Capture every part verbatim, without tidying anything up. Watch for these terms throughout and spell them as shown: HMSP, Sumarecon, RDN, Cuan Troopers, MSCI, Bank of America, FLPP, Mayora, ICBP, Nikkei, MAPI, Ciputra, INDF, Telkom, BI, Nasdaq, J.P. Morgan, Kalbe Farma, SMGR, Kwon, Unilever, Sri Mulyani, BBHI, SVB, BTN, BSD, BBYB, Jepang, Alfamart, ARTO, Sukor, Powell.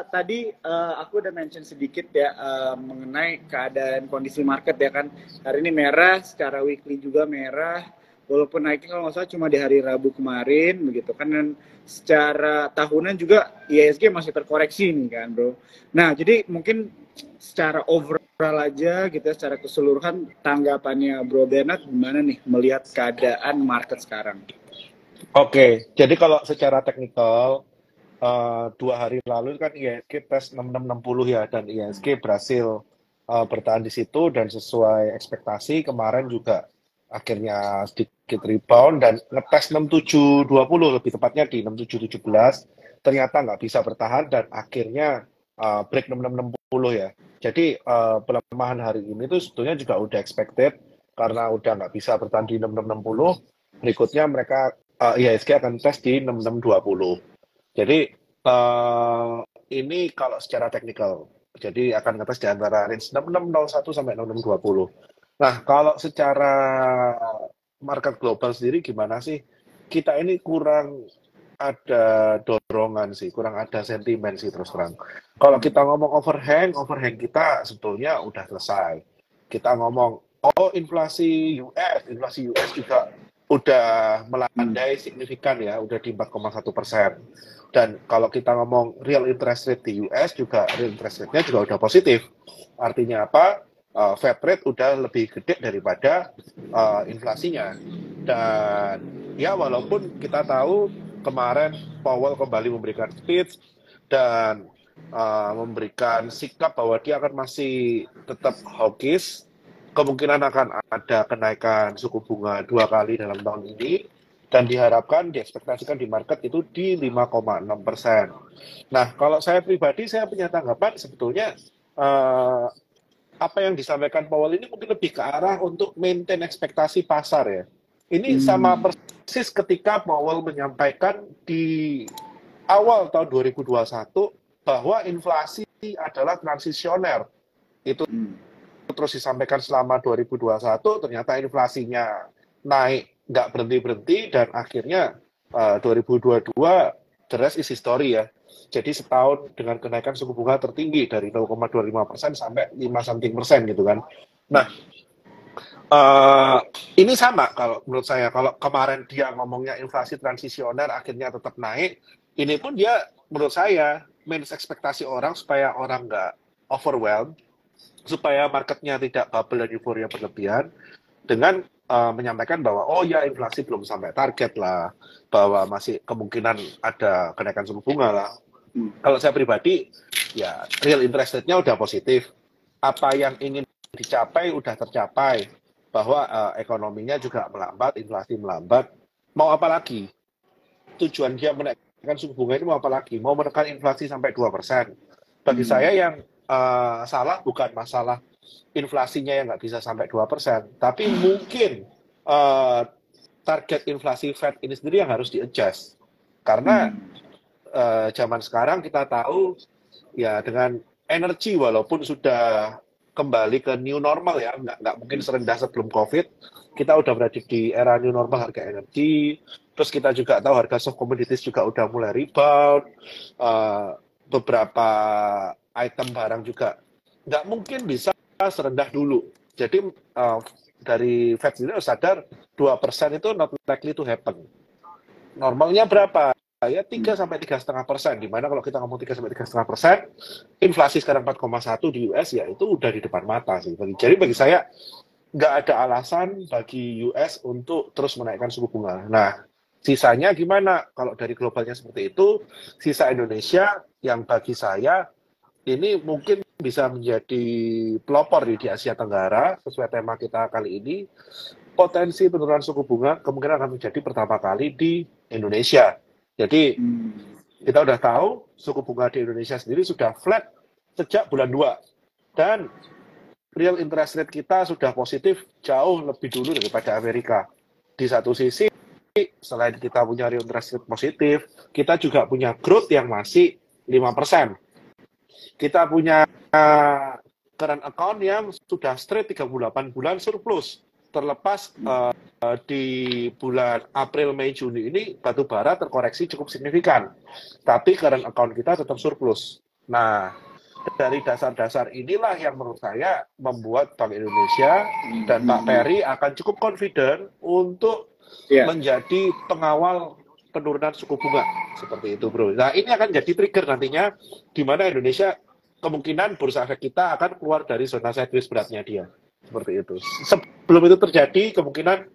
uh, tadi uh, aku udah mention sedikit ya uh, mengenai keadaan kondisi market ya kan. Hari ini merah, secara weekly juga merah. Walaupun naiknya kalau nggak salah cuma di hari Rabu kemarin begitu kan. Dan secara tahunan juga I H S G masih terkoreksi nih kan bro. Nah jadi mungkin secara overall aja gitu ya, secara keseluruhan tanggapannya bro Bernard gimana nih melihat keadaan market sekarang? Oke, jadi kalau secara teknikal Uh, dua hari lalu kan I H S G tes enam ribu enam ratus enam puluh ya, dan I H S G berhasil uh, bertahan di situ dan sesuai ekspektasi. Kemarin juga akhirnya sedikit rebound dan ngetes enam tujuh dua puluh, lebih tepatnya di enam tujuh tujuh belas, ternyata nggak bisa bertahan dan akhirnya uh, break enam ribu enam ratus enam puluh ya. Jadi uh, pelemahan hari ini itu sebetulnya juga udah expected karena udah nggak bisa bertahan di enam ribu enam ratus enam puluh. Berikutnya mereka uh, I H S G akan tes di enam ribu enam ratus dua puluh. Jadi uh, ini kalau secara teknikal, jadi akan ngetes di antara range enam ribu enam ratus satu sampai enam ribu enam ratus dua puluh. Nah, kalau secara market global sendiri gimana sih? Kita ini kurang ada dorongan sih, kurang ada sentimen sih terus terang. Kalau kita ngomong overhang, overhang kita sebetulnya udah selesai. Kita ngomong, oh inflasi U S, inflasi U S juga udah melandai signifikan ya, udah di empat koma satu persen. Dan kalau kita ngomong real interest rate di U S juga, real interest rate-nya juga udah positif. Artinya apa? Uh, Fed rate udah lebih gede daripada uh, inflasinya. Dan ya walaupun kita tahu kemarin Powell kembali memberikan speech dan uh, memberikan sikap bahwa dia akan masih tetap hawkish, kemungkinan akan ada kenaikan suku bunga dua kali dalam tahun ini, dan diharapkan, diekspektasikan di market itu di lima koma enam persen. Nah, kalau saya pribadi, saya punya tanggapan sebetulnya uh, apa yang disampaikan Powell ini mungkin lebih ke arah untuk maintain ekspektasi pasar ya. Ini hmm. sama persis ketika Powell menyampaikan di awal tahun dua ribu dua puluh satu bahwa inflasi adalah transisioner. Itu hmm. terus disampaikan selama dua ribu dua puluh satu, ternyata inflasinya naik nggak berhenti-berhenti, dan akhirnya uh, dua ribu dua puluh dua the rest is history ya. Jadi setahun dengan kenaikan suku bunga tertinggi dari nol koma dua lima persen sampai lima something persen gitu kan. Nah, uh, ini sama kalau menurut saya. Kalau kemarin dia ngomongnya inflasi transisioner akhirnya tetap naik, ini pun dia menurut saya minus ekspektasi orang supaya orang nggak overwhelmed, supaya marketnya tidak bubble dan euforia berlebihan, dengan uh, menyampaikan bahwa oh ya inflasi belum sampai target lah, bahwa masih kemungkinan ada kenaikan suku bunga lah. hmm. Kalau saya pribadi ya real interest rate-nya udah positif, apa yang ingin dicapai udah tercapai, bahwa uh, ekonominya juga melambat, inflasi melambat, mau apa lagi? Tujuan dia menaikkan suku bunga ini mau apa lagi? Mau menekan inflasi sampai dua persen. Bagi hmm. saya yang Uh, salah bukan masalah inflasinya yang nggak bisa sampai dua persen, tapi mungkin uh, target inflasi Fed ini sendiri yang harus di-adjust. Karena uh, zaman sekarang kita tahu ya dengan energi, walaupun sudah kembali ke new normal ya, nggak, nggak mungkin serendah sebelum COVID, kita udah berada di era new normal harga energi, terus kita juga tahu harga soft commodities juga udah mulai rebound, uh, beberapa item barang juga nggak mungkin bisa serendah dulu. Jadi uh, dari Fed sendiri harus sadar dua persen itu not likely to happen. Normalnya berapa? Ya tiga sampai tiga koma lima persen. Dimana kalau kita ngomong tiga sampai tiga koma lima persen, inflasi sekarang empat koma satu di U S ya itu udah di depan mata sih. Jadi bagi saya nggak ada alasan bagi U S untuk terus menaikkan suku bunga. Nah, sisanya gimana? Kalau dari globalnya seperti itu, sisa Indonesia yang bagi saya ini mungkin bisa menjadi pelopor di Asia Tenggara, sesuai tema kita kali ini. Potensi penurunan suku bunga kemungkinan akan terjadi pertama kali di Indonesia. Jadi hmm. kita udah tahu suku bunga di Indonesia sendiri sudah flat sejak bulan dua. Dan real interest rate kita sudah positif jauh lebih dulu daripada Amerika. Di satu sisi, selain kita punya real interest rate positif, kita juga punya growth yang masih lima persen. Kita punya uh, current account yang sudah straight tiga puluh delapan bulan surplus. Terlepas uh, uh, di bulan April, Mei, Juni ini, batu bara terkoreksi cukup signifikan. Tapi current account kita tetap surplus. Nah, dari dasar-dasar inilah yang menurut saya membuat Bank Indonesia dan Pak Perry akan cukup confident untuk yeah. menjadi pengawal penurunan suku bunga. Seperti itu, Bro. Nah, ini akan jadi trigger nantinya di mana Indonesia kemungkinan bursa efek kita akan keluar dari zona sideways beratnya dia. Seperti itu. Sebelum itu terjadi, kemungkinan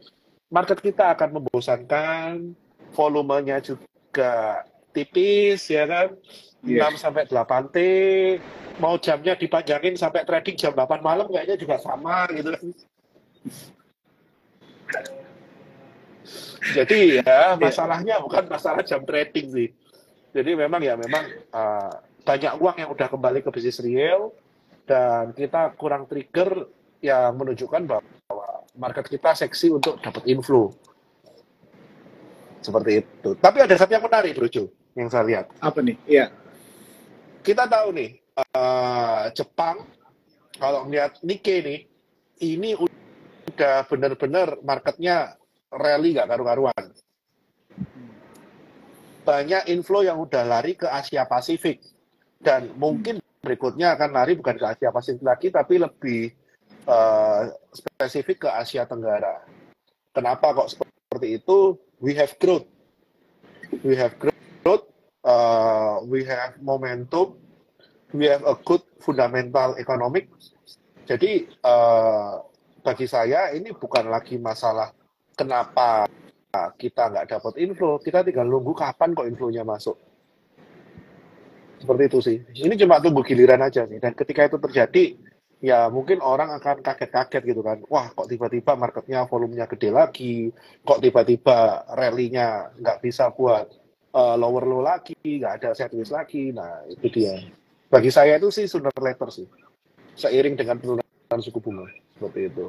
market kita akan membosankan, volumenya juga tipis, ya kan? Yes. enam sampai delapan T, mau jamnya dipanjangin sampai trading jam delapan malam kayaknya juga sama gitu. Jadi ya masalahnya bukan masalah jam trading sih. Jadi memang ya memang uh, banyak uang yang udah kembali ke bisnis real dan kita kurang trigger yang menunjukkan bahwa market kita seksi untuk dapat inflow. Seperti itu. Tapi ada satu yang menarik, Bro Jo, yang saya lihat. Apa nih? Iya. Kita tahu nih, uh, Jepang, kalau melihat Nikkei nih, ini udah benar-benar marketnya rally nggak karu-karuan. Banyak inflow yang udah lari ke Asia Pasifik. Dan mungkin berikutnya akan lari bukan ke Asia Pasifik lagi, tapi lebih uh, spesifik ke Asia Tenggara. Kenapa kok seperti itu? We have growth. We have growth. Uh, we have momentum, we have a good fundamental economic. Jadi uh, bagi saya ini bukan lagi masalah kenapa kita nggak dapat inflow, kita tinggal nunggu kapan kok inflow-nya masuk. Seperti itu sih. Ini cuma tunggu giliran aja sih. Dan ketika itu terjadi, ya mungkin orang akan kaget-kaget gitu kan. Wah, kok tiba-tiba marketnya volumenya gede lagi, kok tiba-tiba rally-nya nggak bisa buat Uh, lower low lagi, nggak ada sideways lagi. Nah, itu dia. Bagi saya itu sih sooner later sih. Seiring dengan penurunan suku bunga. Seperti itu.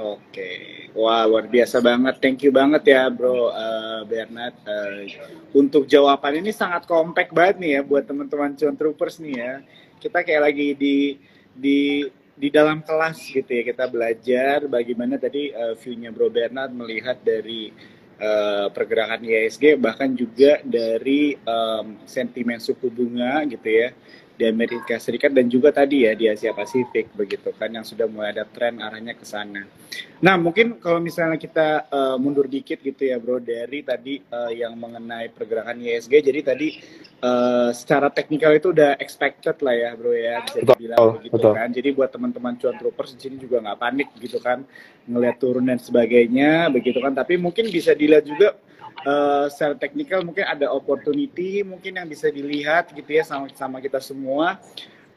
Oke. Wah, luar biasa banget. Thank you banget ya, Bro uh, Bernard. Uh, untuk jawaban ini sangat kompak banget nih ya buat teman-teman Controopers nih ya. Kita kayak lagi di di di dalam kelas gitu ya. Kita belajar bagaimana tadi uh, view-nya Bro Bernard melihat dari Uh, pergerakan I H S G, bahkan juga dari um, sentimen suku bunga gitu ya di Amerika Serikat dan juga tadi ya di Asia Pasifik begitu kan, yang sudah mulai ada tren arahnya ke sana. Nah, mungkin kalau misalnya kita uh, mundur dikit gitu ya, Bro, dari tadi uh, yang mengenai pergerakan I H S G. Jadi tadi uh, secara teknikal itu udah expected lah ya, Bro ya, bisa dibilang begitu kan. Jadi buat teman-teman cuan troopers di sini juga nggak panik gitu kan, ngelihat turun dan sebagainya begitu kan. Tapi mungkin bisa dilihat juga Uh, secara teknikal mungkin ada opportunity mungkin yang bisa dilihat gitu ya sama-sama kita semua.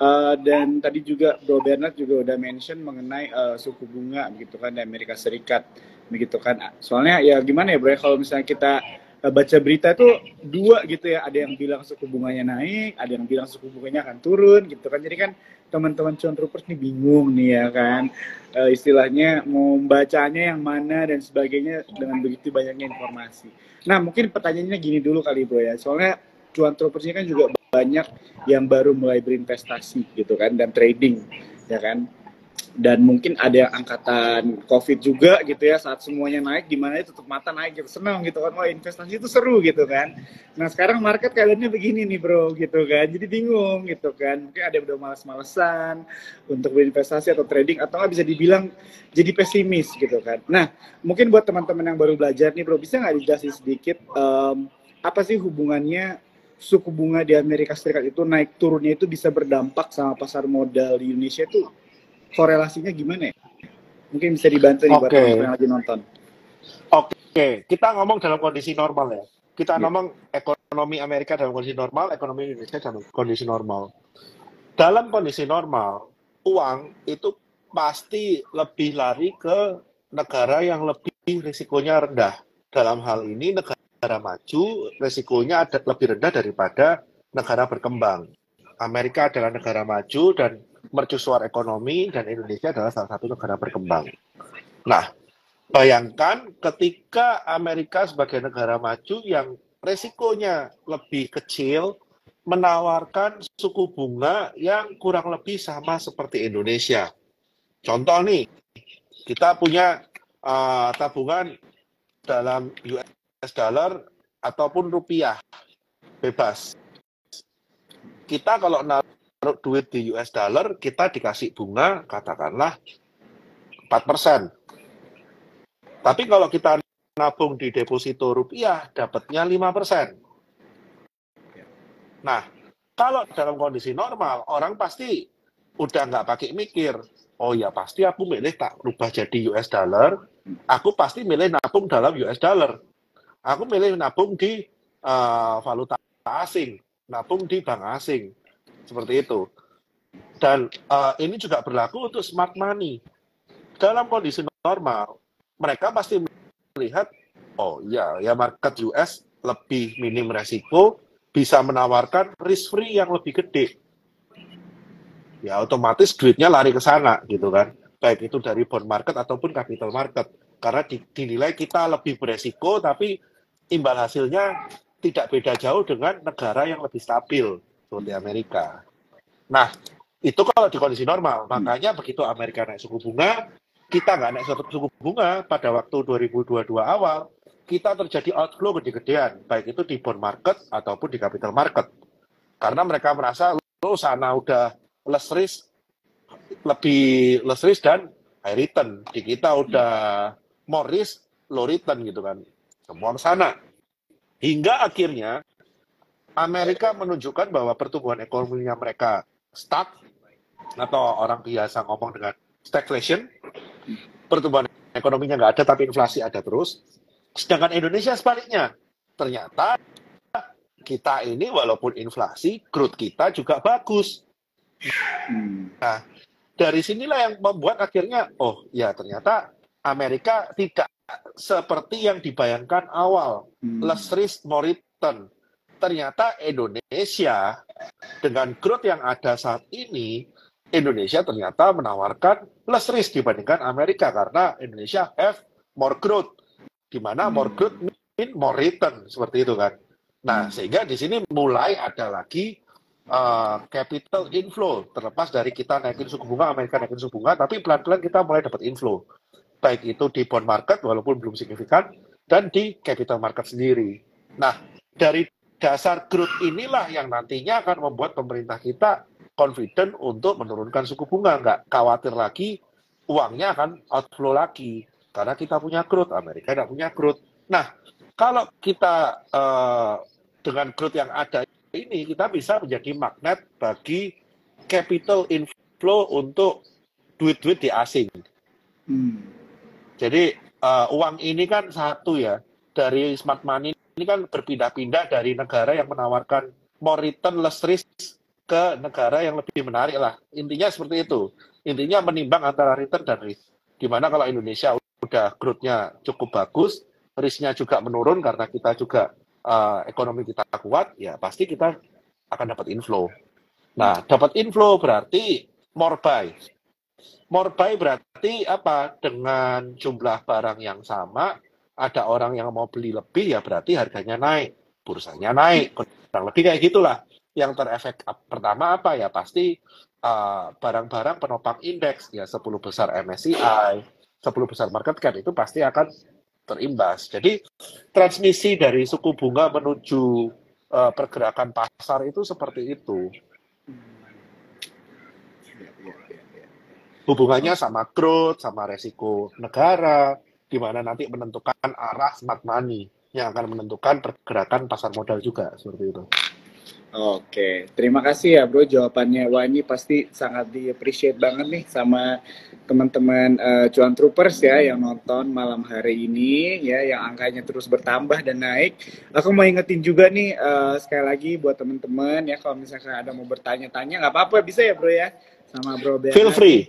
uh, Dan tadi juga Bro Bernard juga udah mention mengenai uh, suku bunga begitu kan di Amerika Serikat begitu kan. Soalnya ya gimana ya, Bro, kalau misalnya kita uh, baca berita tuh dua gitu ya. Ada yang bilang suku bunganya naik, ada yang bilang suku bunganya akan turun gitu kan. Jadi kan teman-teman cuan troopers nih bingung nih ya kan, uh, istilahnya mau membacanya yang mana dan sebagainya dengan begitu banyaknya informasi. Nah, mungkin pertanyaannya gini dulu kali, Bro ya, soalnya cuan troopers ini kan juga banyak yang baru mulai berinvestasi gitu kan, dan trading ya kan. Dan mungkin ada yang angkatan COVID juga gitu ya, saat semuanya naik gimana ya tutup mata naik gitu, senang gitu kan, wah investasi itu seru gitu kan. Nah, sekarang market keadaannya begini nih, Bro, gitu kan, jadi bingung gitu kan. Mungkin ada yang udah malas-malesan untuk berinvestasi atau trading, atau nggak bisa dibilang jadi pesimis gitu kan. Nah, mungkin buat teman-teman yang baru belajar nih, Bro, bisa nggak dijelasin sedikit um, apa sih hubungannya suku bunga di Amerika Serikat itu naik turunnya itu bisa berdampak sama pasar modal di Indonesia itu? Korelasinya gimana ya? Mungkin bisa dibantu nih buat teman-teman yang lagi nonton. Oke, okay. Kita ngomong dalam kondisi normal ya. Kita yeah. ngomong ekonomi Amerika dalam kondisi normal, ekonomi Indonesia dalam kondisi normal. Dalam kondisi normal, uang itu pasti lebih lari ke negara yang lebih risikonya rendah. Dalam hal ini negara maju risikonya ada lebih rendah daripada negara berkembang. Amerika adalah negara maju dan mercusuar ekonomi, dan Indonesia adalah salah satu negara berkembang. Nah, bayangkan ketika Amerika sebagai negara maju yang resikonya lebih kecil menawarkan suku bunga yang kurang lebih sama seperti Indonesia. Contoh nih, kita punya uh, tabungan dalam U S dollar ataupun rupiah bebas. kita kalau naruh duit di U S dollar, kita dikasih bunga katakanlah empat persen. Tapi kalau kita nabung di deposito rupiah, dapatnya lima persen. Nah, kalau dalam kondisi normal, orang pasti udah nggak pakai mikir, oh ya pasti aku milih tak rubah jadi U S dollar, aku pasti milih nabung dalam U S dollar. Aku milih nabung di uh, valuta asing, nabung di bank asing. Seperti itu. Dan uh, ini juga berlaku untuk smart money. Dalam kondisi normal, mereka pasti melihat, oh iya, ya market U S lebih minim resiko, bisa menawarkan risk free yang lebih gede. Ya otomatis duitnya lari ke sana gitu kan. Baik itu dari bond market ataupun capital market. Karena dinilai kita lebih beresiko, tapi imbal hasilnya tidak beda jauh dengan negara yang lebih stabil seperti Amerika. Nah, itu kalau di kondisi normal. Makanya begitu Amerika naik suku bunga, kita nggak naik suku bunga pada waktu dua ribu dua puluh dua awal, kita terjadi outflow gede-gedean, baik itu di bond market ataupun di capital market. Karena mereka merasa, lo sana udah less risk, lebih less risk dan high return. Di kita udah more risk, low return gitu kan. Semua ke sana. Hingga akhirnya Amerika menunjukkan bahwa pertumbuhan ekonominya mereka stuck, atau orang biasa ngomong dengan stagflation, pertumbuhan ekonominya nggak ada tapi inflasi ada terus. Sedangkan Indonesia sebaliknya, ternyata kita ini walaupun inflasi, growth kita juga bagus. Nah, dari sinilah yang membuat akhirnya, oh ya ternyata Amerika tidak seperti yang dibayangkan awal, hmm. less risk, more return. Ternyata Indonesia dengan growth yang ada saat ini, Indonesia ternyata menawarkan less risk dibandingkan Amerika karena Indonesia have more growth, di mana hmm. more growth mean more return, seperti itu kan. Nah, sehingga di sini mulai ada lagi uh, capital inflow, terlepas dari kita naikin suku bunga, Amerika naikin suku bunga, tapi pelan-pelan kita mulai dapat inflow. Baik itu di bond market walaupun belum signifikan, dan di capital market sendiri. Nah, dari dasar growth inilah yang nantinya akan membuat pemerintah kita confident untuk menurunkan suku bunga. Nggak khawatir lagi, uangnya akan outflow lagi. Karena kita punya growth, Amerika nggak punya growth. Nah, kalau kita uh, dengan growth yang ada ini, kita bisa menjadi magnet bagi capital inflow untuk duit-duit di asing. Hmm. Jadi uh, uang ini kan satu ya, dari smart money ini kan berpindah-pindah dari negara yang menawarkan more return, less risk ke negara yang lebih menarik lah. Intinya seperti itu. Intinya menimbang antara return dan risk. Dimana kalau Indonesia udah growth-nya cukup bagus, risk-nya juga menurun karena kita juga uh, ekonomi kita kuat, ya pasti kita akan dapat inflow. Nah, dapat inflow berarti more buy. More buy berarti apa? Dengan jumlah barang yang sama, ada orang yang mau beli lebih, ya berarti harganya naik, bursanya naik, kurang lebih kayak gitulah. Yang terefek pertama apa ya? Pasti uh, barang-barang penopang indeks, ya sepuluh besar M S C I, sepuluh besar market cap itu pasti akan terimbas. Jadi transmisi dari suku bunga menuju uh, pergerakan pasar itu seperti itu. Hubungannya sama growth, sama resiko negara, di mana nanti menentukan arah smart money yang akan menentukan pergerakan pasar modal juga, seperti itu. Oke, terima kasih ya bro jawabannya. Wah ini pasti sangat di-appreciate banget nih sama teman-teman uh, Cuan Troopers ya yang nonton malam hari ini ya, yang angkanya terus bertambah dan naik. Aku mau ingetin juga nih uh, sekali lagi buat teman-teman ya, kalau misalkan ada mau bertanya-tanya nggak apa-apa, bisa ya bro ya sama bro Bernard. Feel free.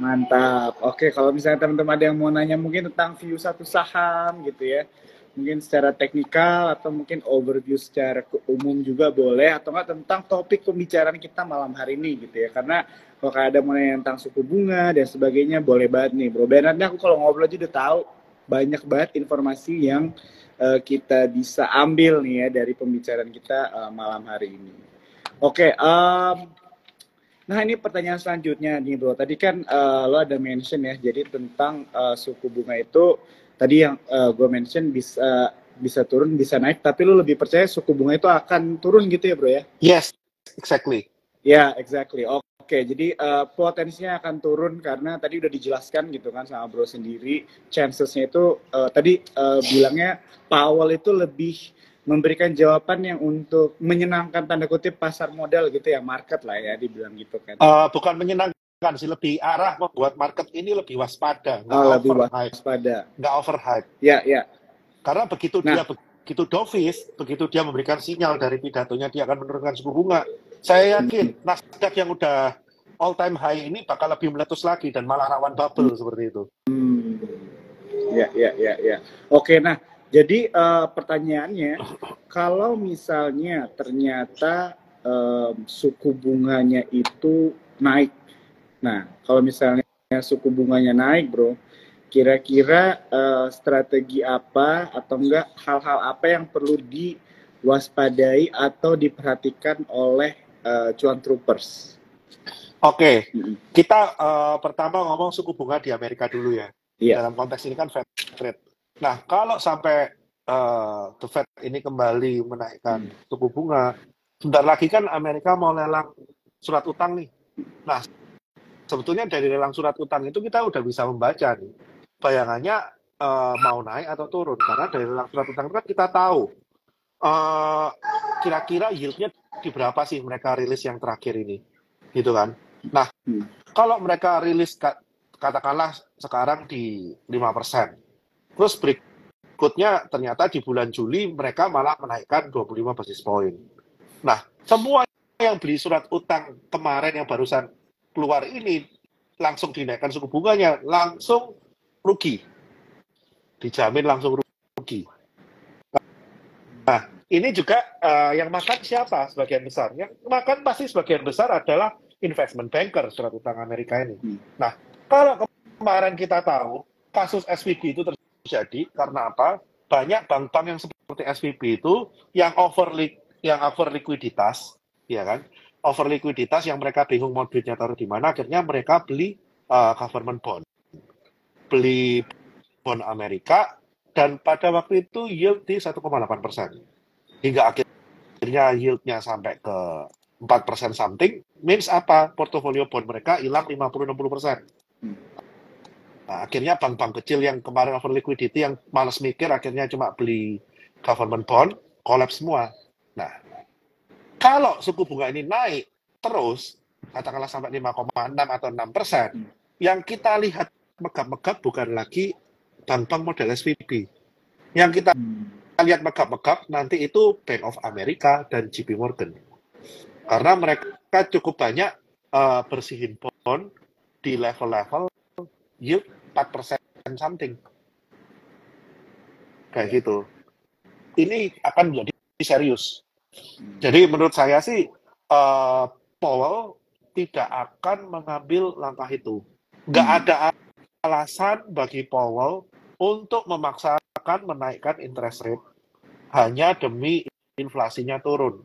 Mantap. Oke, kalau misalnya teman-teman ada yang mau nanya mungkin tentang view satu saham gitu ya, mungkin secara teknikal atau mungkin overview secara umum juga boleh, atau nggak tentang topik pembicaraan kita malam hari ini gitu ya, karena kalau ada mau nanya tentang suku bunga dan sebagainya boleh banget nih bro Bernard. Aku kalau ngobrol aja udah tahu banyak banget informasi yang uh, kita bisa ambil nih ya dari pembicaraan kita uh, malam hari ini. Oke, um, nah ini pertanyaan selanjutnya nih bro. Tadi kan uh, lo ada mention ya, jadi tentang uh, suku bunga itu tadi yang uh, gue mention bisa uh, bisa turun, bisa naik. Tapi lo lebih percaya suku bunga itu akan turun gitu ya bro ya? Yes, exactly. Ya, yeah, exactly. Oke, okay. Jadi uh, potensinya akan turun karena tadi udah dijelaskan gitu kan sama bro sendiri. Chancesnya itu uh, tadi uh, bilangnya Powell itu lebih memberikan jawaban yang untuk menyenangkan tanda kutip pasar modal gitu ya, market lah ya dibilang gitu kan. Uh, bukan menyenangkan sih, lebih arah membuat market ini lebih waspada, nggak oh, over waspada, nggak overhype. Ya, yeah, ya. Yeah. Karena begitu nah. dia begitu dovish, begitu dia memberikan sinyal dari pidatonya dia akan menurunkan suku bunga. Saya yakin Nasdaq yang udah all time high ini bakal lebih meletus lagi dan malah rawan bubble seperti itu. Hmm. Ya, ya, ya, ya. Oke, nah jadi uh, pertanyaannya, kalau misalnya ternyata um, suku bunganya itu naik, nah kalau misalnya suku bunganya naik, bro, kira-kira uh, strategi apa atau enggak hal-hal apa yang perlu diwaspadai atau diperhatikan oleh Uh, cuan troopers. Oke, okay. mm-hmm. Kita uh, pertama ngomong suku bunga di Amerika dulu ya. Yeah. Dalam konteks ini kan Fed rate. Nah, kalau sampai uh, the Fed ini kembali menaikkan mm. suku bunga, sebentar lagi kan Amerika mau lelang surat utang nih. Nah, sebetulnya dari lelang surat utang itu kita udah bisa membaca nih, bayangannya uh, mau naik atau turun. Karena dari lelang surat utang itu kan kita tahu uh, kira-kira yieldnya di berapa sih mereka rilis yang terakhir ini, gitu kan? Nah, hmm. kalau mereka rilis katakanlah sekarang di lima persen, terus berikutnya ternyata di bulan Juli mereka malah menaikkan dua puluh lima basis point. Nah, semua yang beli surat utang kemarin yang barusan keluar ini langsung dinaikkan suku bunganya, langsung rugi, dijamin langsung rugi. Nah, ini juga uh, yang makan siapa sebagian besar? Yang makan pasti sebagian besar adalah investment banker surat utang Amerika ini. Hmm. Nah, kalau kemarin kita tahu kasus S V B itu terjadi karena apa? Banyak bank-bank yang seperti S V B itu yang over yang over likuiditas, ya kan? Over likuiditas yang mereka bingung mau duitnya taruh di mana, akhirnya mereka beli uh, government bond. Beli bond Amerika dan pada waktu itu yield di satu koma delapan persen. Hingga akhirnya yield-nya sampai ke empat persen something, means apa? Portofolio bond mereka hilang lima puluh sampai enam puluh persen. Nah, akhirnya bank-bank kecil yang kemarin over liquidity, yang malas mikir, akhirnya cuma beli government bond, collapse semua. Nah, kalau suku bunga ini naik terus, katakanlah sampai lima koma enam atau enam persen, yang kita lihat megap-megap bukan lagi bank-bank model S V B. Yang kita lihat megap-megap nanti itu Bank of America dan J P. Morgan, karena mereka cukup banyak uh, bersihin bond di level-level yield empat persen something kayak gitu. Ini akan menjadi serius. Jadi menurut saya sih uh, Powell tidak akan mengambil langkah itu. Nggak ada alasan bagi Powell untuk memaksakan menaikkan interest rate hanya demi inflasinya turun.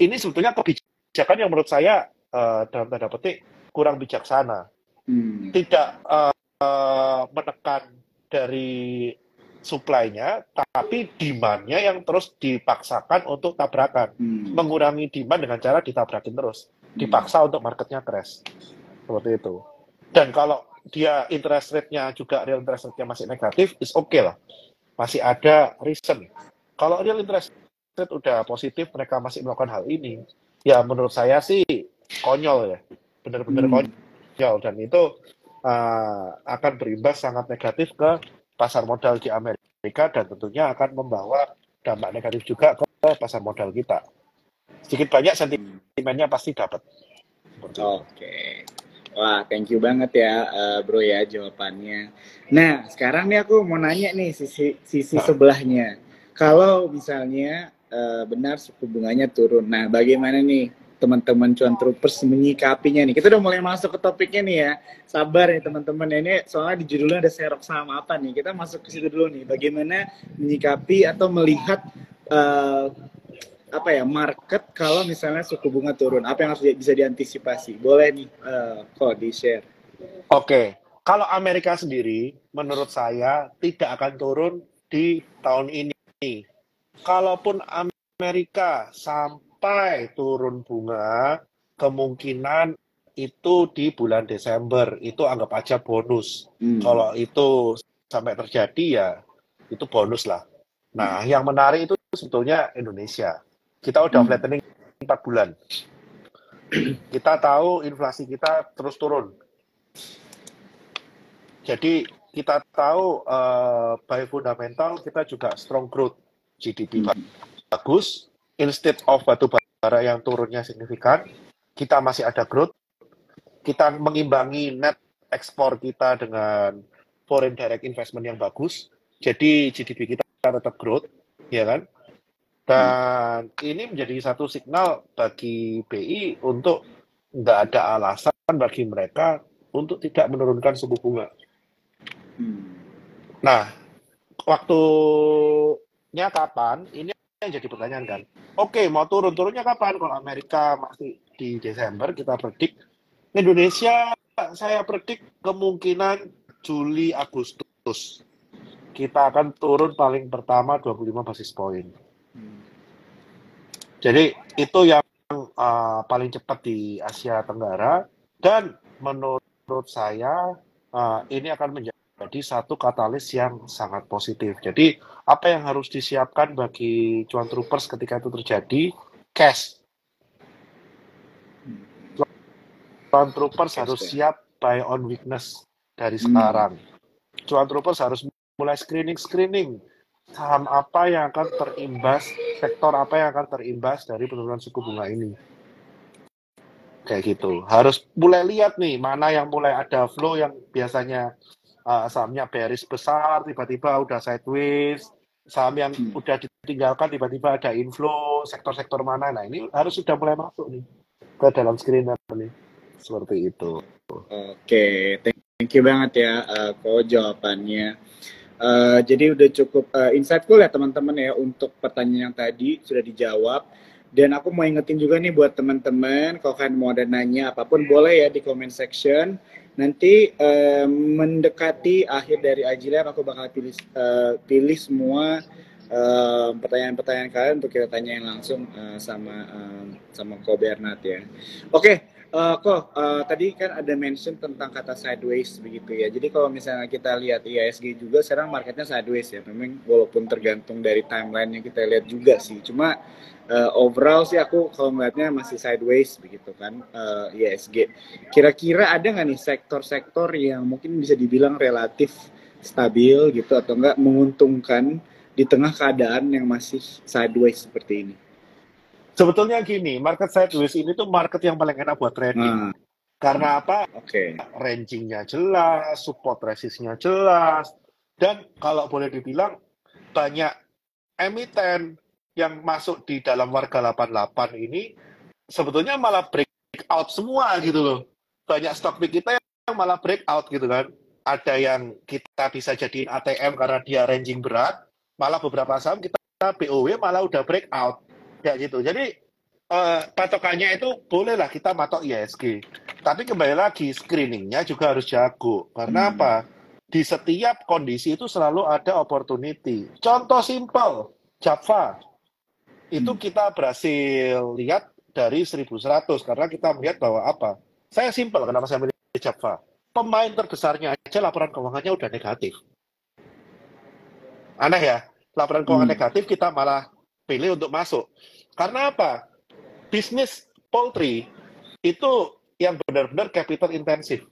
Ini sebetulnya kebijakan yang menurut saya uh, dalam tanda petik kurang bijaksana. Hmm. Tidak uh, uh, menekan dari supply-nya, tapi demand-nya yang terus dipaksakan untuk tabrakan. Hmm. Mengurangi demand dengan cara ditabrakin terus. Dipaksa hmm. untuk marketnya crash. Seperti itu. Dan kalau dia interest rate-nya juga real interest rate-nya masih negatif, is oke okay lah. Masih ada reason. Kalau real interest rate udah positif, mereka masih melakukan hal ini. Ya menurut saya sih konyol ya. Benar-benar hmm. konyol. Dan itu uh, akan berimbas sangat negatif ke pasar modal di Amerika dan tentunya akan membawa dampak negatif juga ke pasar modal kita. Sedikit banyak sentimennya pasti dapat. Oke. Okay. Wah, thank you banget ya, uh, bro ya jawabannya. Nah, sekarang nih aku mau nanya nih sisi sisi nah. sebelahnya. Kalau misalnya uh, benar suku bunganya turun, nah bagaimana nih teman-teman cuan troopers menyikapinya nih? Kita udah mulai masuk ke topiknya nih ya. Sabar ya teman-teman, ini soalnya di judulnya ada serok sama apa nih. Kita masuk ke situ dulu nih. Bagaimana menyikapi atau melihat uh, apa ya market kalau misalnya suku bunga turun, apa yang harus bisa diantisipasi? Boleh nih uh, kok di share. Oke, okay. Kalau Amerika sendiri menurut saya tidak akan turun di tahun ini. Kalaupun Amerika sampai sampai turun bunga, kemungkinan itu di bulan Desember, itu anggap aja bonus. Hmm. Kalau itu sampai terjadi ya itu bonus lah. Nah, yang menarik itu sebetulnya Indonesia. Kita udah hmm. flattening empat bulan. Kita tahu inflasi kita terus turun. Jadi kita tahu uh, by fundamental kita juga strong growth. G D P hmm. bagus, instead of batu bara yang turunnya signifikan, kita masih ada growth. Kita mengimbangi net ekspor kita dengan foreign direct investment yang bagus. Jadi G D P kita tetap growth, ya kan? Dan hmm. ini menjadi satu signal bagi B I untuk nggak ada alasan bagi mereka untuk tidak menurunkan suku bunga. Hmm. Nah, waktunya kapan? Ini yang jadi pertanyaan kan. Oke, mau turun-turunnya kapan? Kalau Amerika masih di Desember, kita predik. Indonesia, saya predik kemungkinan Juli Agustus. Kita akan turun paling pertama dua puluh lima basis point. Jadi itu yang uh, paling cepat di Asia Tenggara, dan menurut saya uh, ini akan menjadi satu katalis yang sangat positif. Jadi apa yang harus disiapkan bagi cuan troopers ketika itu terjadi? Cash. Cuan troopers cash harus siap buy on weakness dari hmm. sekarang. Cuan troopers harus mulai screening-screening. Saham apa yang akan terimbas, sektor apa yang akan terimbas dari penurunan suku bunga ini, kayak gitu. Harus mulai lihat nih mana yang mulai ada flow, yang biasanya uh, sahamnya bearish besar tiba-tiba udah sideways, saham yang hmm. udah ditinggalkan tiba-tiba ada inflow, sektor-sektor mana. Nah ini harus sudah mulai masuk nih ke dalam screener nih, seperti itu. Oke, thank you banget ya uh, kok jawabannya. Uh, jadi udah cukup uh, insightful ya teman-teman ya, untuk pertanyaan yang tadi sudah dijawab. Dan aku mau ingetin juga nih buat teman-teman, kalau kalian mau ada nanya apapun boleh ya di comment section. Nanti uh, mendekati akhir dari Ajilab aku bakal pilih uh, pilih semua uh, pertanyaan-pertanyaan kalian untuk kita tanyain langsung uh, sama uh, sama Ko Bernard ya. Oke. Okay. Uh, kok uh, tadi kan ada mention tentang kata sideways begitu ya. Jadi kalau misalnya kita lihat I H S G juga sekarang marketnya sideways ya. Memang walaupun tergantung dari timeline yang kita lihat juga sih. Cuma uh, overall sih aku kalau melihatnya masih sideways begitu kan uh, I H S G. Kira-kira ada nggak nih sektor-sektor yang mungkin bisa dibilang relatif stabil gitu atau enggak menguntungkan di tengah keadaan yang masih sideways seperti ini? Sebetulnya gini, market sideways ini tuh market yang paling enak buat trading. Hmm. Karena apa? Okay. Rangingnya jelas, support resistnya jelas, dan kalau boleh dibilang banyak emiten yang masuk di dalam warga delapan puluh delapan ini sebetulnya malah break out semua gitu loh. Banyak stock pick kita yang malah break out gitu kan. Ada yang kita bisa jadiin A T M karena dia ranging berat, malah beberapa saham kita P O W malah udah break out. Ya gitu. Jadi uh, patokannya itu bolehlah kita matok I H S G. Tapi kembali lagi screeningnya juga harus jago. Karena hmm. apa? Di setiap kondisi itu selalu ada opportunity. Contoh simple, JAPFA. Itu hmm. kita berhasil lihat dari seribu seratus karena kita melihat bahwa apa? Saya simple kenapa saya milih JAPFA. Pemain terbesarnya aja laporan keuangannya udah negatif. Aneh ya? Laporan keuangan hmm. negatif kita malah pilih untuk masuk. Karena apa? Bisnis poultry itu yang benar-benar capital intensif.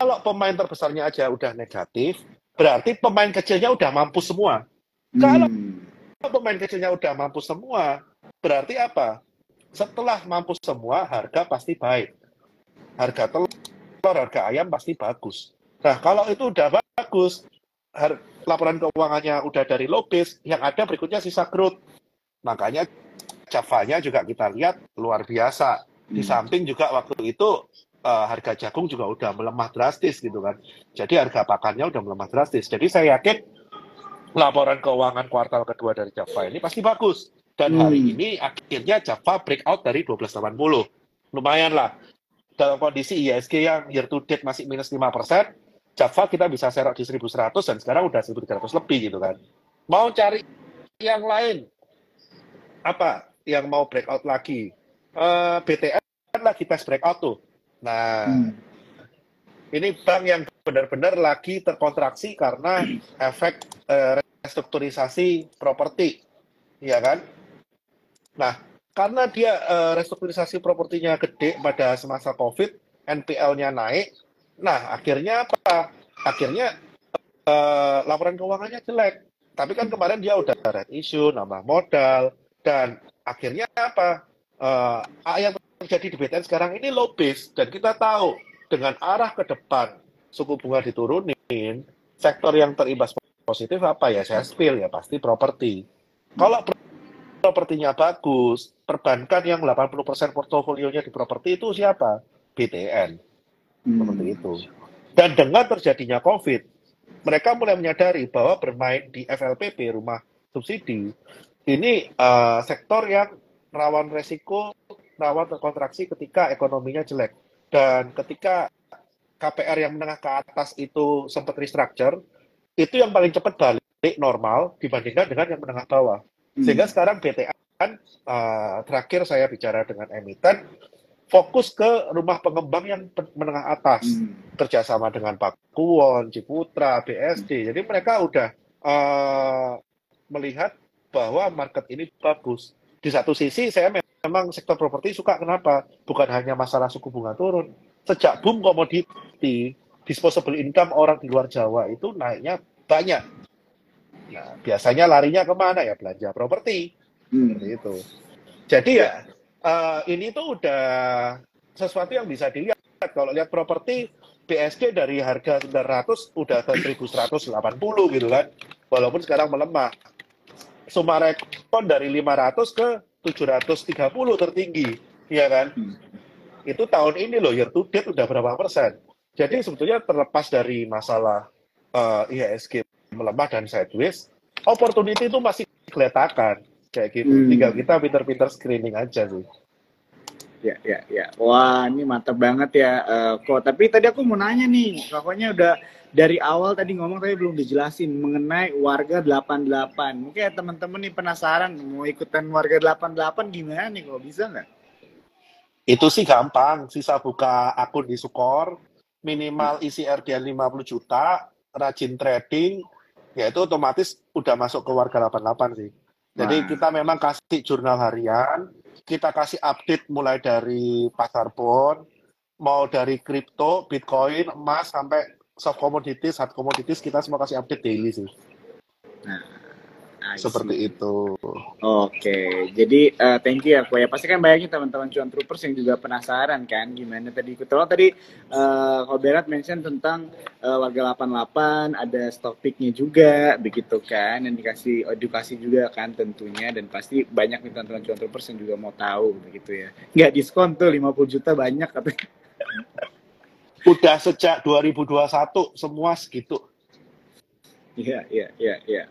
Kalau pemain terbesarnya aja udah negatif, berarti pemain kecilnya udah mampus semua. Hmm. Kalau pemain kecilnya udah mampus semua, berarti apa? Setelah mampus semua, harga pasti baik. Harga telur, harga ayam pasti bagus. Nah, kalau itu udah bagus, harga laporan keuangannya udah dari low base, yang ada berikutnya sisa growth. Makanya Javanya juga kita lihat luar biasa. Di samping juga waktu itu uh, harga jagung juga udah melemah drastis gitu kan. Jadi harga pakannya udah melemah drastis. Jadi saya yakin laporan keuangan kuartal kedua dari Java ini pasti bagus. Dan hari hmm. ini akhirnya Java breakout dari dua belas delapan puluh. Lumayan lah. Dalam kondisi I H S G yang year to date masih minus lima persen, Java kita bisa serok di seribu seratus dan sekarang udah seribu tiga ratus lebih gitu kan. Mau cari yang lain apa? yang mau breakout lagi. Uh, B T N lagi tes breakout tuh. Nah, hmm. ini bank yang benar-benar lagi terkontraksi karena efek uh, restrukturisasi properti, ya kan? Nah, karena dia uh, restrukturisasi propertinya gede pada semasa COVID, N P L-nya naik. Nah, akhirnya apa? Akhirnya uh, laporan keuangannya jelek. Tapi kan kemarin dia udah red issue, nambah modal, dan akhirnya apa? Uh, yang terjadi di B T N sekarang ini low base, dan kita tahu dengan arah ke depan suku bunga diturunin, sektor yang terimbas positif apa ya? Saya spill ya, pasti properti. Kalau propertinya bagus, perbankan yang delapan puluh persen portofolionya di properti itu siapa? B T N. Hmm. Seperti itu. Dan dengan terjadinya COVID, mereka mulai menyadari bahwa bermain di F L P P, rumah subsidi, ini uh, sektor yang rawan resiko, rawan terkontraksi ketika ekonominya jelek. Dan ketika K P R yang menengah ke atas itu sempat restructure, itu yang paling cepat balik normal dibandingkan dengan yang menengah bawah. Sehingga sekarang B T N, uh, terakhir saya bicara dengan emiten, fokus ke rumah pengembang yang menengah atas, hmm. kerjasama dengan Pak Kwon, Ciputra, B S D. Hmm. Jadi mereka udah uh, melihat bahwa market ini bagus. Di satu sisi saya memang sektor properti suka, kenapa? Bukan hanya masalah suku bunga turun. Sejak boom komoditi, disposable income orang di luar Jawa itu naiknya banyak. Nah, biasanya larinya kemana ya? Belanja properti. Hmm. Seperti itu. Jadi ya, ya Uh, ini tuh udah sesuatu yang bisa dilihat. Kalau lihat properti, B S D dari harga sembilan ratus udah ke seribu seratus delapan puluh gitu kan, walaupun sekarang melemah. Sumarekon dari lima ratus ke tujuh ratus tiga puluh tertinggi, ya kan? Hmm. Itu tahun ini loh, year to date udah berapa persen. Jadi sebetulnya terlepas dari masalah uh, I H S G melemah dan sideways, opportunity itu masih kelihatan. Kayak gitu, hmm. tinggal kita pinter-pinter screening aja sih. Ya, ya, ya. Wah, ini mantap banget ya, uh, kok. Tapi tadi aku mau nanya nih, pokoknya udah dari awal tadi ngomong tapi belum dijelasin mengenai warga delapan puluh delapan. Mungkin ya, teman-teman nih penasaran mau ikutan warga delapan puluh delapan gimana nih, kok bisa nggak? Itu sih gampang, sisa buka akun di Sukor, minimal isi R D N lima puluh juta, rajin trading, ya itu otomatis udah masuk ke warga delapan puluh delapan sih. Jadi kita memang kasih jurnal harian, kita kasih update mulai dari pasar pon, mau dari kripto, bitcoin, emas, sampai soft commodities, hard commodities, kita semua kasih update daily sih. Nah, seperti itu. Oke, jadi uh, thank you ya, Ko. Ya pasti kan banyaknya teman-teman cuan troopers yang juga penasaran kan gimana tadi ikut. Kalau tadi uh, Ko Bernard mention tentang uh, warga delapan puluh delapan, ada topiknya juga begitu kan, dan dikasih edukasi juga kan tentunya, dan pasti banyak nih teman-teman cuan troopers yang juga mau tahu begitu ya. Nggak diskon tuh lima puluh juta banyak katanya. Udah sejak dua ribu dua puluh satu semua segitu. Iya, iya, iya, iya.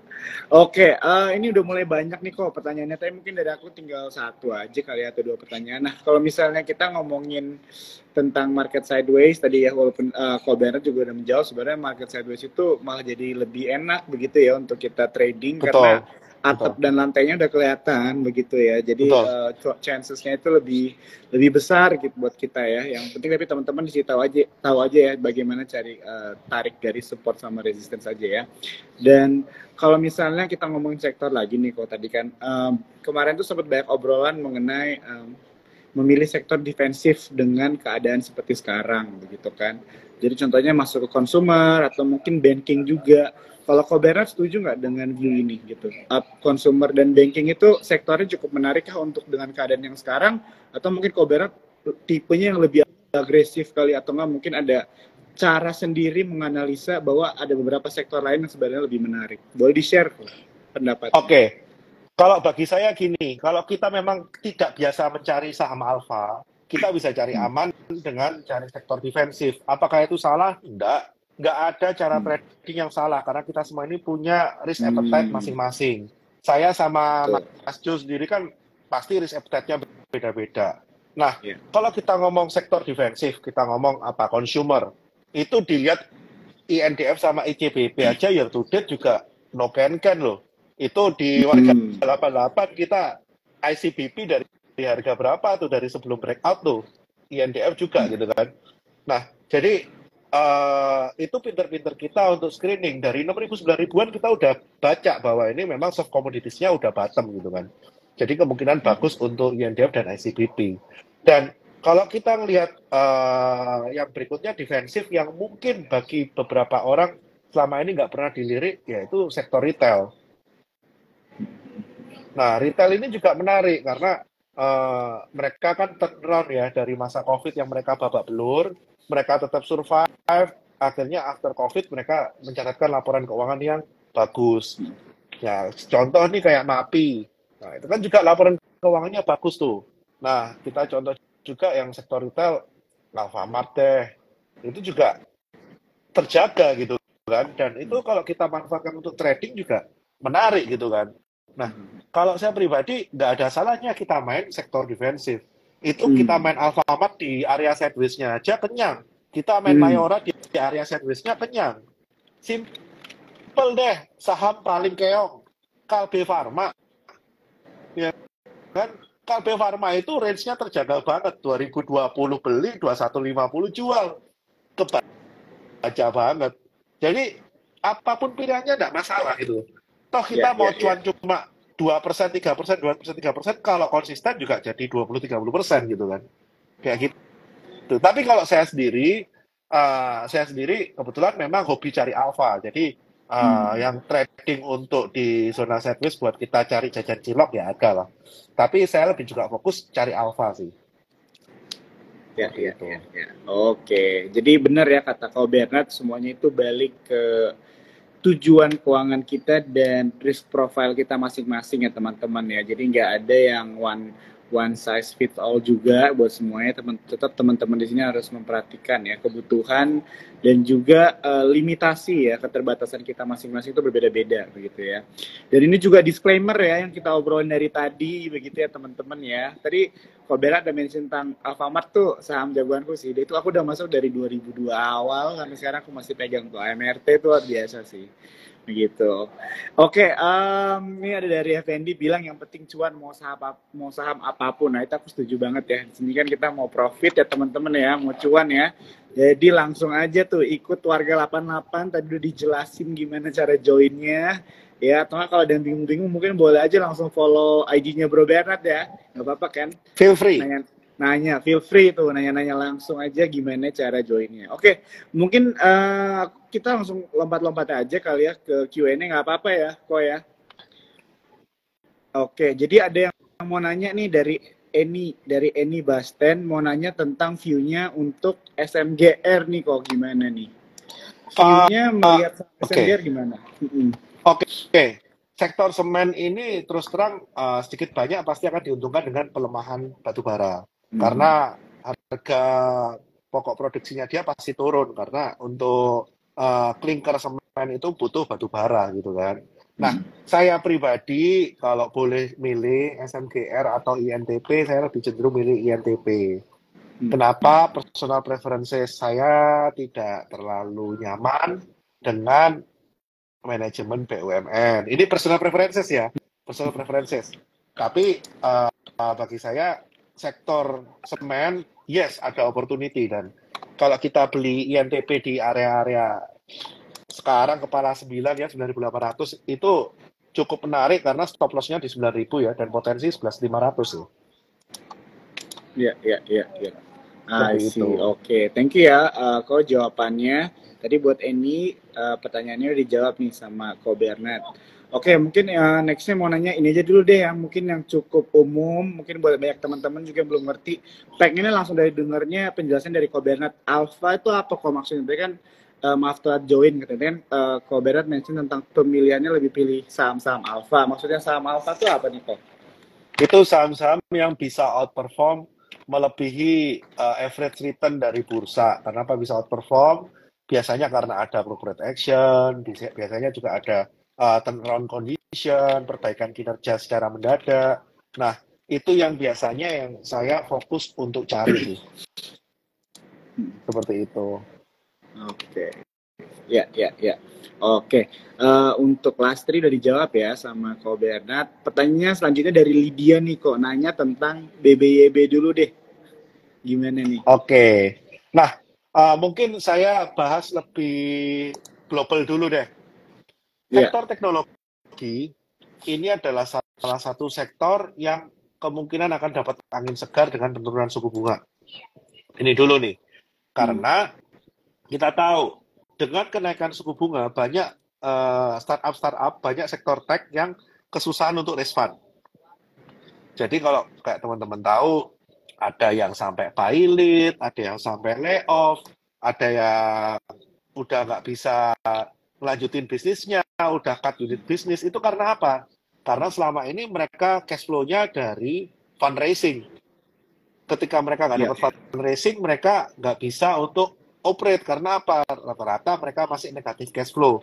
Oke, uh, ini udah mulai banyak nih kok pertanyaannya. Tapi mungkin dari aku tinggal satu aja kali atau dua pertanyaan. Nah, kalau misalnya kita ngomongin tentang market sideways tadi ya, walaupun uh, Ko Bernard juga udah menjawab, sebenarnya market sideways itu malah jadi lebih enak begitu ya untuk kita trading. Betul. Karena atap Betul. dan lantainya udah kelihatan begitu ya. Jadi uh, chances-nya itu lebih lebih besar gitu buat kita ya. Yang penting tapi teman-teman disitu tahu aja tahu aja ya bagaimana cari uh, tarik dari support sama resistance aja ya. Dan kalau misalnya kita ngomongin sektor lagi nih, kalau tadi kan um, kemarin tuh sempat banyak obrolan mengenai um, memilih sektor defensif dengan keadaan seperti sekarang begitu kan. Jadi contohnya masuk ke consumer atau mungkin banking juga. Kalau Ko Bernard setuju nggak dengan view ini gitu? Consumer dan banking itu sektornya cukup menarik ya untuk dengan keadaan yang sekarang, atau mungkin Ko Bernard tipenya yang lebih agresif kali, atau nggak mungkin ada cara sendiri menganalisa bahwa ada beberapa sektor lain yang sebenarnya lebih menarik. Boleh di-share pendapatnya. Oke. Okay. Kalau bagi saya gini, kalau kita memang tidak biasa mencari saham alfa, kita bisa cari aman dengan cari sektor defensif. Apakah itu salah? Enggak. Nggak ada cara trading yang salah, karena kita semua ini punya risk appetite masing-masing. Saya sama Mas Jo sendiri kan pasti risk appetite-nya beda-beda. Nah, yeah. kalau kita ngomong sektor defensif, kita ngomong apa? Consumer. Itu dilihat I N D F sama I C B P aja, year to date juga no can-can loh. Itu di warga delapan puluh delapan kita I C B P dari, dari harga berapa tuh, dari sebelum breakout tuh, I N D F juga gitu kan. Nah, jadi uh, itu pinter-pinter kita untuk screening. Dari enam ribu sembilan ribuan kita udah baca bahwa ini memang soft commoditiesnya udah bottom gitu kan. Jadi kemungkinan bagus untuk I N D F dan I C B P. Dan kalau kita melihat uh, yang berikutnya defensif yang mungkin bagi beberapa orang selama ini nggak pernah dilirik, yaitu sektor retail. Nah, retail ini juga menarik karena uh, mereka kan turnaround ya dari masa COVID yang mereka babak belur, mereka tetap survive, akhirnya after COVID mereka mencatatkan laporan keuangan yang bagus. Ya, contoh nih kayak MAPI, nah, itu kan juga laporan keuangannya bagus tuh. Nah, kita contoh juga yang sektor retail, Alfamart deh, itu juga terjaga gitu kan, dan itu kalau kita manfaatkan untuk trading juga menarik gitu kan. Nah, kalau saya pribadi nggak ada salahnya kita main sektor defensif. Itu hmm. kita main Alfamart di area sideways-nya aja kenyang, kita main hmm. Mayora di area sideways-nya kenyang. Simple deh, saham paling keong, Kalbe Farma, ya kan. Kalbe Farma itu range-nya terjaga banget, dua ribu dua puluh beli, dua ribu seratus lima puluh jual, kebaca banget. Jadi apapun pilihannya tidak masalah gitu. Toh kita yeah, mau yeah, cuan yeah. cuma dua persen, tiga persen, dua persen, tiga persen, kalau konsisten juga jadi dua puluh sampai tiga puluh persen gitu kan. Kayak gitu. Tuh. Tapi kalau saya sendiri, uh, saya sendiri kebetulan memang hobi cari alfa. Jadi Uh, hmm. yang trading untuk di zona sideways buat kita cari jajan cilok ya ada lah. Tapi saya lebih juga fokus cari alfa sih. Ya, ya, ya, ya. Oke, jadi benar ya kata kau Bernard, semuanya itu balik ke tujuan keuangan kita dan risk profile kita masing-masing ya teman-teman ya. Jadi nggak ada yang one one size fits all juga buat semuanya. Teman, tetap teman-teman di sini harus memperhatikan ya kebutuhan dan juga uh, limitasi ya, keterbatasan kita masing-masing itu berbeda-beda begitu ya. Dan ini juga disclaimer ya yang kita obrolin dari tadi begitu ya teman-teman ya. Tadi kalau Bernard udah mention tentang Alfamart tuh saham jagoanku sih. Itu aku udah masuk dari dua ribu dua awal sampai sekarang aku masih pegang tuh A M R T, itu luar biasa sih. Begitu. Oke, okay, um, ini ada dari Effendi bilang yang penting cuan, mau saham mau saham apapun. Nah, itu aku setuju banget ya. Di sini kan kita mau profit ya teman-teman ya, mau cuan ya. Jadi langsung aja tuh ikut warga delapan delapan, tadi udah dijelasin gimana cara joinnya. Ya, atau kalau ada yang bingung-bingung mungkin boleh aja langsung follow I G-nya Bro Bernard ya. Nggak apa-apa kan? Feel free. Nanya, nanya, feel free tuh, nanya-nanya langsung aja gimana cara joinnya. Oke, mungkin uh, kita langsung lompat-lompat aja kali ya ke Q and A, nggak apa-apa ya, kok ya. Oke, jadi ada yang mau nanya nih dari Eni, dari Eni Basten, mau nanya tentang view-nya untuk S M G R nih kok, gimana nih? View-nya uh, melihat uh, S M G R okay. Gimana? Mm-hmm. Oke, okay. okay. Sektor semen ini terus terang uh, sedikit banyak pasti akan diuntungkan dengan pelemahan batubara. Karena harga pokok produksinya dia pasti turun karena untuk uh, klinker semen itu butuh batu bara gitu kan. Nah, hmm. saya pribadi kalau boleh milih S M G R atau I N T P, saya lebih cenderung milih I N T P. Hmm. Kenapa? Personal preferences saya tidak terlalu nyaman dengan manajemen B U M N. Ini personal preferences ya, personal preferences. Tapi uh, bagi saya sektor semen, yes, ada opportunity. Dan kalau kita beli I N T P di area-area sekarang kepala sembilan ya, sembilan ribu delapan ratus, itu cukup menarik karena stop loss-nya di sembilan ribu ya, dan potensi sebelas ribu lima ratus ya. Iya, iya, iya, iya. Ah, oke, okay. Thank you ya uh, kok jawabannya. Tadi buat Eni, uh, pertanyaannya udah dijawab nih sama Ko Bernard. Oke, okay, mungkin uh, next-nya mau nanya ini aja dulu deh ya, mungkin yang cukup umum, mungkin buat banyak teman-teman juga belum ngerti. Pengennya langsung dari dengernya penjelasan dari Ko Bernard, alpha itu apa kok maksudnya? Tadi kan uh, maaf telat join, katanya kan uh, Ko Bernard mention tentang pemilihannya lebih pilih saham-saham alpha. Maksudnya saham alpha itu apa nih kok? Itu saham-saham yang bisa outperform, melebihi uh, average return dari bursa. Kenapa bisa outperform? Biasanya karena ada corporate action, biasanya juga ada Uh, turnaround condition, perbaikan kinerja secara mendadak. Nah, itu yang biasanya yang saya fokus untuk cari. Seperti itu. Oke. Okay. ya, ya, ya. Oke, uh, untuk Lastri udah dijawab ya sama Ko Bernard. Pertanyaannya selanjutnya dari Lydia nih, kok nanya tentang B B Y B dulu deh. Gimana nih? Oke, nah uh, mungkin saya bahas lebih global dulu deh. Sektor yeah. teknologi ini adalah salah satu sektor yang kemungkinan akan dapat angin segar dengan penurunan suku bunga. Ini dulu nih, karena hmm. kita tahu dengan kenaikan suku bunga banyak uh, startup startup, banyak sektor tech yang kesusahan untuk raise fund. Jadi kalau kayak teman-teman tahu, ada yang sampai pilot, ada yang sampai layoff, ada yang udah nggak bisa lanjutin bisnisnya, udah cut unit bisnis. Itu karena apa? Karena selama ini mereka cash flow-nya dari fundraising. Ketika mereka nggak dapat yeah. fundraising, mereka nggak bisa untuk operate. Karena apa? Rata-rata mereka masih negatif cash flow.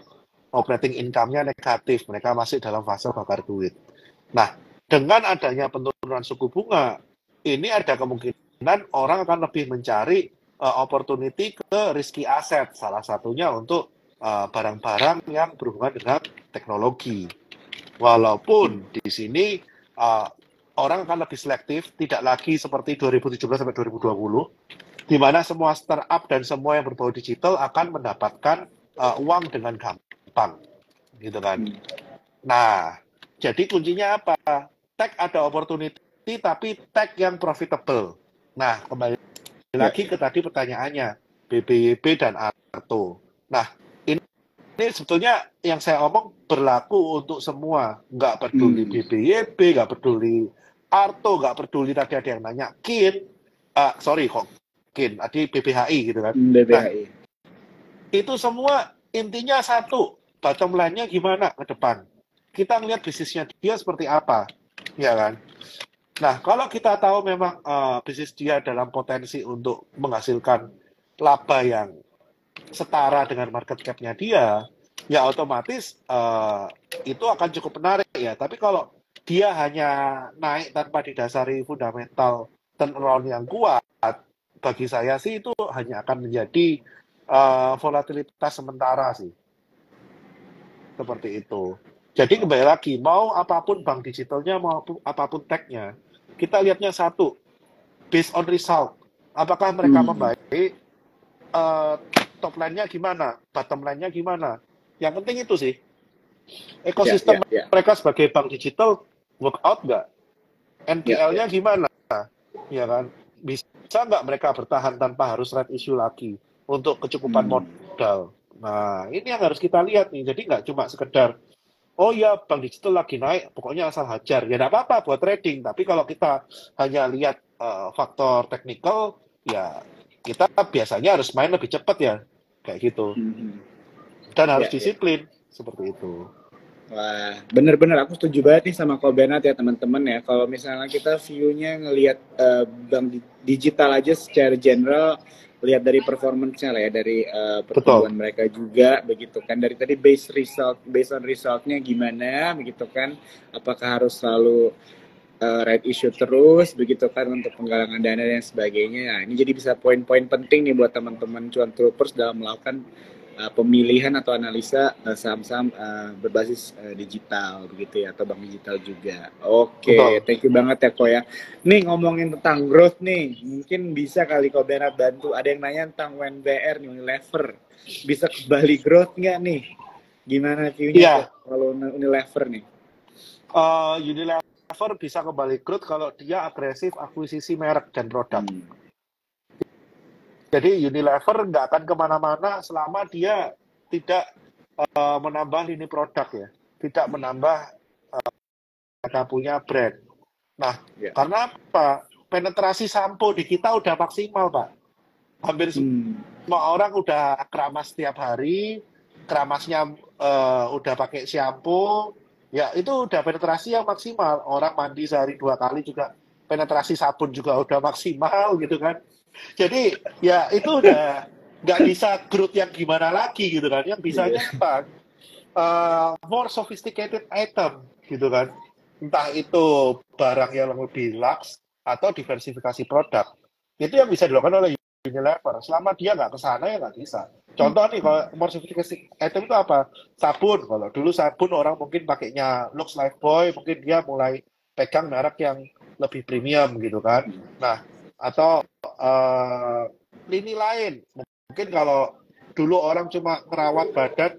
Operating income-nya negatif. Mereka masih dalam fase bakar duit. Nah, dengan adanya penurunan suku bunga, ini ada kemungkinan orang akan lebih mencari uh, opportunity ke risky asset. Salah satunya untuk barang-barang uh, yang berhubungan dengan teknologi. Walaupun di sini uh, orang akan lebih selektif, tidak lagi seperti dua ribu tujuh belas sampai dua ribu dua puluh, di mana semua startup dan semua yang berbau digital akan mendapatkan uh, uang dengan gampang, gitu kan? Nah, jadi kuncinya apa? Tech ada opportunity, tapi tech yang profitable. Nah, kembali lagi ke tadi pertanyaannya, B B Y B dan ARTO. Nah, ini sebetulnya yang saya omong berlaku untuk semua. Nggak peduli hmm. B B Y B, nggak peduli ARTO, nggak peduli tadi ada yang nanya KIN, uh, sorry kok KIN, tadi B B H I gitu kan. B B H I. Nah, itu semua intinya satu, bottom line-nya gimana ke depan. Kita ngelihat bisnisnya dia seperti apa, ya kan. Nah, kalau kita tahu memang uh, bisnis dia dalam potensi untuk menghasilkan laba yang setara dengan market cap-nya dia, ya otomatis uh, itu akan cukup menarik ya. Tapi kalau dia hanya naik tanpa didasari fundamental turnaround yang kuat, bagi saya sih itu hanya akan menjadi uh, volatilitas sementara sih. Seperti itu. Jadi kembali lagi, mau apapun bank digitalnya, mau apapun tech-nya, kita lihatnya satu, based on result. Apakah mereka hmm. membaik? Uh, top line-nya gimana, bottom line-nya gimana. Yang penting itu sih. Ekosistem yeah, yeah, yeah. mereka sebagai bank digital work out nggak? N P L-nya yeah, yeah. gimana? Ya kan? Bisa nggak mereka bertahan tanpa harus red issue lagi untuk kecukupan hmm. modal? Nah, ini yang harus kita lihat nih. Jadi nggak cuma sekedar, oh ya bank digital lagi naik, pokoknya asal hajar. Ya nggak apa-apa buat trading. Tapi kalau kita hanya lihat uh, faktor teknikal, ya kita biasanya harus main lebih cepat ya, kayak gitu. Dan harus ya, disiplin ya. Seperti itu. Wah, bener-bener aku setuju banget nih sama Ko Bernard ya teman-teman ya. Kalau misalnya kita view-nya ngelihat uh, bank digital aja secara general, lihat dari performance-nya lah ya, dari uh, pertumbuhan Betul. mereka juga begitu kan. Dari tadi base result, based on result-nya gimana begitu kan? Apakah harus selalu Uh, right issue terus begitu kan untuk penggalangan dana dan sebagainya. Nah, ini jadi bisa poin-poin penting nih buat teman-teman cuan troopers dalam melakukan uh, pemilihan atau analisa uh, saham-saham uh, berbasis uh, digital begitu ya, atau bank digital juga. Oke, okay, thank you banget ya Ko ya. Nih ngomongin tentang growth nih, mungkin bisa kali Ko Bernard bantu. Ada yang nanya tentang U N B R nih, Unilever. Bisa kembali growth nggak nih? Gimana view-nya yeah. kalau Unilever nih? Uh, Unilever bisa kembali growth kalau dia agresif akuisisi merek dan produk. Hmm. Jadi Unilever nggak akan kemana-mana selama dia tidak uh, menambah lini produk ya, tidak menambah uh, punya brand. Nah, yeah. karena apa? Penetrasi sampo di kita udah maksimal Pak. Hampir hmm. semua orang udah keramas setiap hari, keramasnya uh, udah pakai shampoo. Ya itu udah penetrasi yang maksimal. Orang mandi sehari dua kali juga penetrasi sabun juga udah maksimal gitu kan. Jadi ya itu udah nggak bisa growth yang gimana lagi gitu kan. Yang bisanya apa? Uh, more sophisticated item gitu kan. Entah itu barang yang lebih lux atau diversifikasi produk. Itu yang bisa dilakukan oleh Unilever. Selama dia nggak kesana ya nggak bisa. Contoh nih, kalau morsifikasi item itu apa? Sabun. Kalau dulu sabun orang mungkin pakainya Lux Lifebuoy, mungkin dia mulai pegang merek yang lebih premium gitu kan. Nah, atau uh, lini lain. Mungkin kalau dulu orang cuma merawat badan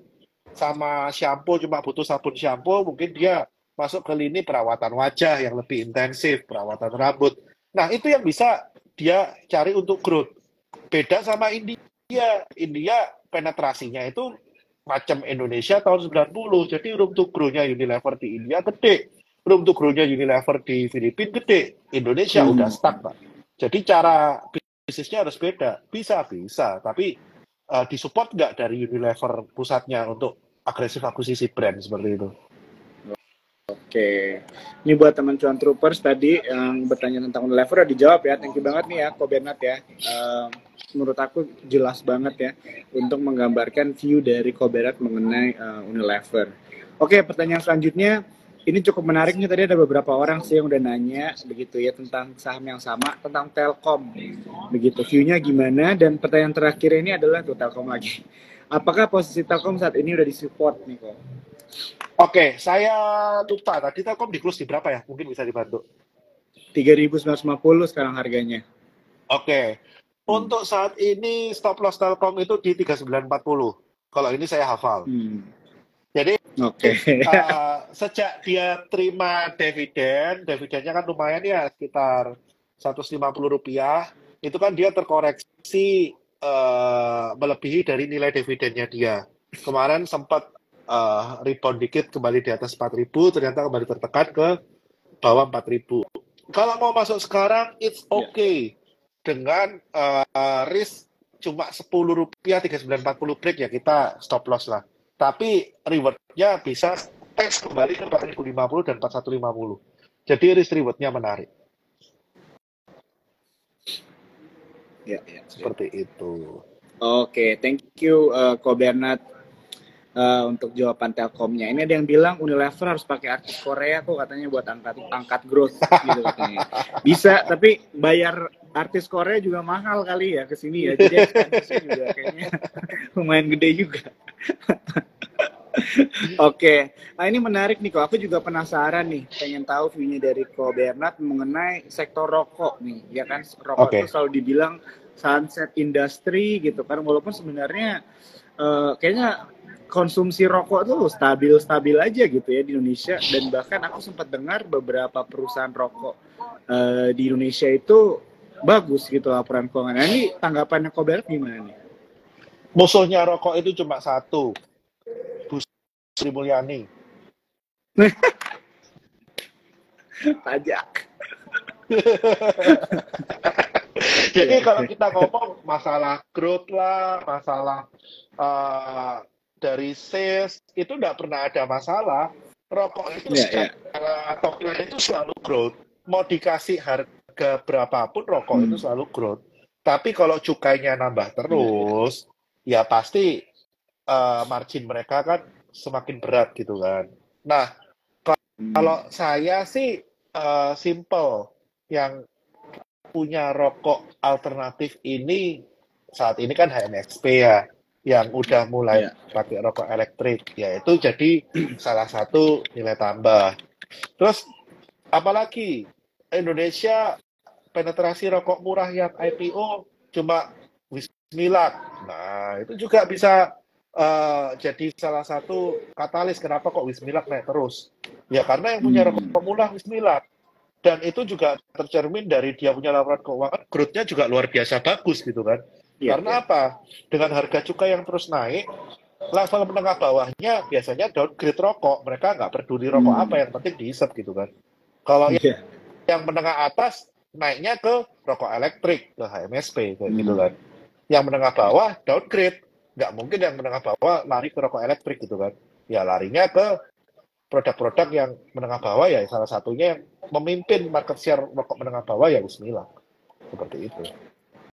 sama shampoo, cuma butuh sabun shampoo, mungkin dia masuk ke lini perawatan wajah yang lebih intensif, perawatan rambut. Nah, itu yang bisa dia cari untuk growth. Beda sama India. India penetrasinya itu macam Indonesia tahun sembilan puluh. Jadi room to grow-nya Unilever di India gede. Room to grow-nya Unilever di Filipina gede. Indonesia hmm. udah stuck, Pak. Jadi cara bisnisnya harus beda. Bisa-bisa, tapi uh, disupport nggak dari Unilever pusatnya untuk agresif akuisisi brand seperti itu? Oke, ini buat teman cuan troopers tadi yang bertanya tentang Unilever udah dijawab ya, thank you banget nih ya, Ko Bernard ya. Uh, menurut aku jelas banget ya untuk menggambarkan view dari Ko Bernard mengenai uh, Unilever. Oke, pertanyaan selanjutnya, ini cukup menarik nih, tadi ada beberapa orang sih yang udah nanya begitu ya tentang saham yang sama, tentang Telkom, begitu. View-nya gimana? Dan pertanyaan terakhir ini adalah tuh Telkom lagi. Apakah posisi Telkom saat ini udah disupport nih, Ko? Oke, saya lupa tadi Telkom di close di berapa ya? Mungkin bisa dibantu. tiga ribu sembilan ratus lima puluh sekarang harganya. Oke. Untuk saat ini stop loss Telkom itu di tiga ribu sembilan ratus empat puluh. Kalau ini saya hafal. Hmm. Jadi okay. uh, sejak dia terima dividen, dividennya kan lumayan ya sekitar seratus lima puluh rupiah. Itu kan dia terkoreksi uh, melebihi dari nilai dividennya dia. Kemarin sempat Uh, rebound dikit kembali di atas empat ribu, ternyata kembali tertekan ke bawah empat ribu. Kalau mau masuk sekarang, it's okay. Yeah. Dengan uh, risk cuma sepuluh rupiah, tiga ribu sembilan ratus empat puluh break ya, kita stop loss lah. Tapi rewardnya bisa teks kembali ke empat ribu lima puluh dan empat ribu seratus lima puluh. Jadi risk rewardnya menarik. Yeah, yeah, seperti yeah. itu. Oke, okay, thank you uh, Ko Bernard. Uh, untuk jawaban Telkomnya, ini ada yang bilang Unilever harus pakai artis Korea kok katanya buat angkat angkat growth gitu katanya. Bisa, tapi bayar artis Korea juga mahal kali ya kesini ya, jadi expense-nya juga kayaknya lumayan gede juga. Oke, okay. Nah ini menarik nih kok, aku juga penasaran nih, pengen tahu view-nya dari Ko Bernard mengenai sektor rokok nih, ya kan rokok okay. itu selalu dibilang sunset industry gitu kan, walaupun sebenarnya uh, kayaknya konsumsi rokok tuh stabil-stabil aja gitu ya di Indonesia, dan bahkan aku sempat dengar beberapa perusahaan rokok uh, di Indonesia itu bagus gitu laporan keuangan. Nah, ini tanggapannya Ko Bernard gimana nih? Musuhnya rokok itu cuma satu, Bu Sri Mulyani. Pajak. Jadi kalau kita ngomong masalah growth lah, masalah uh, dari sales itu tidak pernah ada masalah. Rokok itu yeah, yeah. topline itu selalu growth. Mau dikasih harga berapapun rokok hmm. itu selalu growth. Tapi kalau cukainya nambah terus, yeah. ya pasti uh, margin mereka kan semakin berat gitu kan. Nah, kalau hmm. saya sih uh, simple, yang punya rokok alternatif ini saat ini kan H M X P ya, yang udah mulai yeah. pakai rokok elektrik, yaitu jadi salah satu nilai tambah. Terus apalagi Indonesia penetrasi rokok murah yang I P O cuma Wismilak, nah itu juga bisa uh, jadi salah satu katalis kenapa kok Wismilak naik terus ya, karena yang punya hmm. rokok murah Wismilak, dan itu juga tercermin dari dia punya laporan keuangan growth-nya juga luar biasa bagus gitu kan. Karena apa? Dengan harga cukai yang terus naik, level menengah bawahnya biasanya downgrade rokok. Mereka nggak peduli rokok hmm. apa, yang penting dihisap gitu kan. Kalau yeah. yang, yang menengah atas, naiknya ke rokok elektrik, ke H M S P, kayak hmm. gitu kan. Yang menengah bawah, downgrade. Nggak mungkin yang menengah bawah lari ke rokok elektrik gitu kan. Ya larinya ke produk-produk yang menengah bawah, ya salah satunya yang memimpin market share rokok menengah bawah, ya Bismillah. Seperti itu.